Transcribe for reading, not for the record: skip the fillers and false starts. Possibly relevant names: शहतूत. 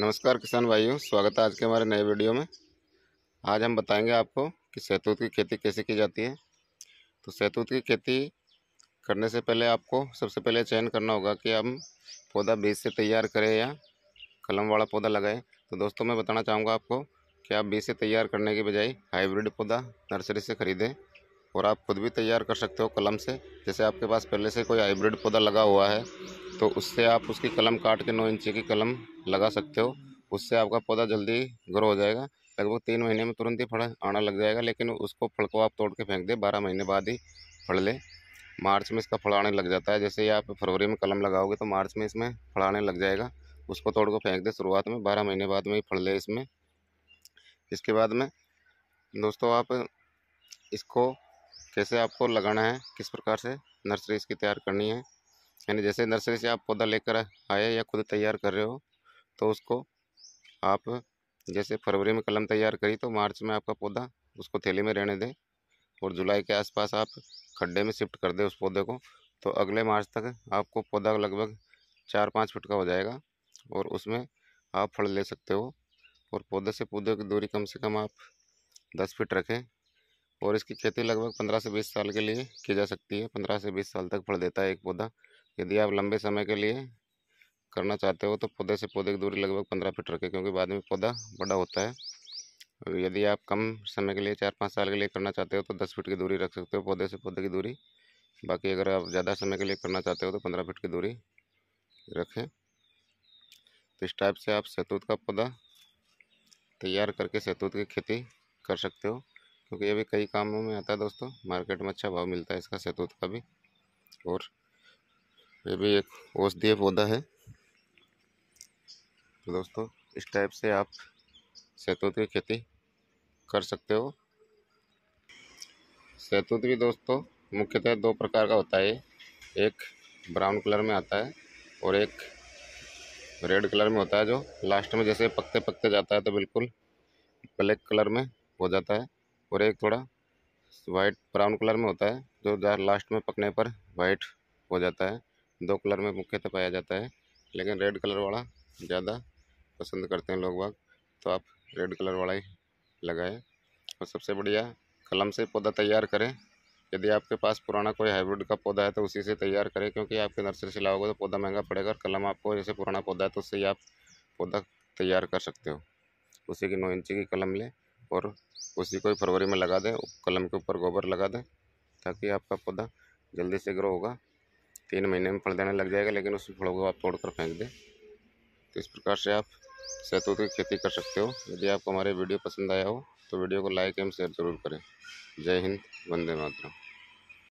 नमस्कार किसान भाइयों, स्वागत है आज के हमारे नए वीडियो में। आज हम बताएंगे आपको कि शहतूत की खेती कैसे की जाती है। तो शहतूत की खेती करने से पहले आपको सबसे पहले चयन करना होगा कि हम पौधा बीज से तैयार करें या कलम वाला पौधा लगाएं। तो दोस्तों, मैं बताना चाहूँगा आपको कि आप बीज से तैयार करने की बजाय हाईब्रिड पौधा नर्सरी से ख़रीदें और आप खुद भी तैयार कर सकते हो कलम से। जैसे आपके पास पहले से कोई हाईब्रिड पौधा लगा हुआ है तो उससे आप उसकी कलम काट के 9 इंची की कलम लगा सकते हो। उससे आपका पौधा जल्दी ग्रो हो जाएगा, लगभग 3 महीने में तुरंत ही फल आना लग जाएगा। लेकिन उसको फल को आप तोड़ के फेंक दें, 12 महीने बाद ही फल ले। मार्च में इसका फल आने लग जाता है। जैसे ही आप फरवरी में कलम लगाओगे तो मार्च में इसमें फल आने लग जाएगा। उसको तोड़ के फेंक दें शुरुआत में, 12 महीने बाद में ही फल ले इसमें। इसके बाद में दोस्तों, आप इसको कैसे आपको लगाना है, किस प्रकार से नर्सरी इसकी तैयार करनी है, यानी जैसे नर्सरी से आप पौधा लेकर आए या खुद तैयार कर रहे हो तो उसको आप जैसे फरवरी में कलम तैयार करी तो मार्च में आपका पौधा उसको थैली में रहने दें और जुलाई के आसपास आप खड्डे में शिफ्ट कर दें उस पौधे को। तो अगले मार्च तक आपको पौधा लगभग 4-5 फुट का हो जाएगा और उसमें आप फल ले सकते हो। और पौधे से पौधे की दूरी कम से कम आप 10 फीट रखें। और इसकी खेती लगभग 15 से 20 साल के लिए की जा सकती है। 15 से 20 साल तक फल देता है एक पौधा। यदि आप लंबे समय के लिए करना चाहते हो तो पौधे से पौधे की दूरी लगभग 15 फीट रखें, क्योंकि बाद में पौधा बड़ा होता है। और यदि आप कम समय के लिए 4-5 साल के लिए करना चाहते हो तो 10 फीट की दूरी रख सकते हो पौधे से पौधे की दूरी। बाकी अगर आप ज़्यादा समय के लिए करना चाहते हो तो 15 फीट की दूरी रखें। तो इस टाइप से आप शहतूत का पौधा तैयार करके शहतूत की खेती कर सकते हो, क्योंकि ये भी कई कामों में आता है दोस्तों। मार्केट में अच्छा भाव मिलता है इसका, शहतूत का भी। और ये भी एक औषधीय पौधा है। तो दोस्तों, इस टाइप से आप शहतूत की खेती कर सकते हो। शहतूत भी दोस्तों मुख्यतः 2 प्रकार का होता है। एक ब्राउन कलर में आता है और एक रेड कलर में होता है, जो लास्ट में जैसे पकते पकते जाता है तो बिल्कुल ब्लैक कलर में हो जाता है। और एक थोड़ा वाइट ब्राउन कलर में होता है, जो लास्ट में पकने पर वाइट हो जाता है। 2 कलर में मुख्यतः पाया जाता है, लेकिन रेड कलर वाला ज़्यादा पसंद करते हैं लोग बाग। तो आप रेड कलर वाला ही लगाएं। और सबसे बढ़िया कलम से पौधा तैयार करें। यदि आपके पास पुराना कोई हाइब्रिड का पौधा है तो उसी से तैयार करें, क्योंकि आपके नर्सरी से लाओगे तो पौधा महंगा पड़ेगा। और कलम आपको जैसे पुराना पौधा है तो उससे ही आप पौधा तैयार कर सकते हो। उसी की 9 इंची की कलम लें और उसी को फरवरी में लगा दें। कलम के ऊपर गोबर लगा दें ताकि आपका पौधा जल्दी से ग्रो होगा। 3 महीने में फल देने लग जाएगा, लेकिन उस फलों को आप तोड़ कर फेंक दें। तो इस प्रकार से आप शहतूत की खेती कर सकते हो। यदि आपको हमारे वीडियो पसंद आया हो तो वीडियो को लाइक एवं शेयर ज़रूर करें। जय हिंद, वंदे मातरम।